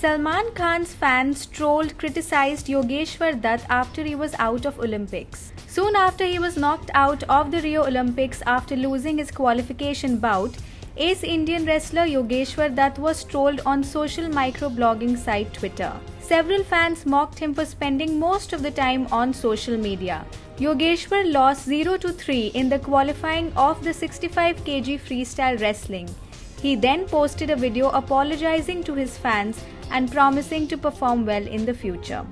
Salman Khan's fans trolled, criticized Yogeshwar Dutt after he was out of Olympics. Soon after he was knocked out of the Rio Olympics after losing his qualification bout, ace Indian wrestler Yogeshwar Dutt was trolled on social microblogging site Twitter. Several fans mocked him for spending most of the time on social media. Yogeshwar lost 0-3 in the qualifying of the 65 kg freestyle wrestling. He then posted a video apologizing to his fans and promising to perform well in the future.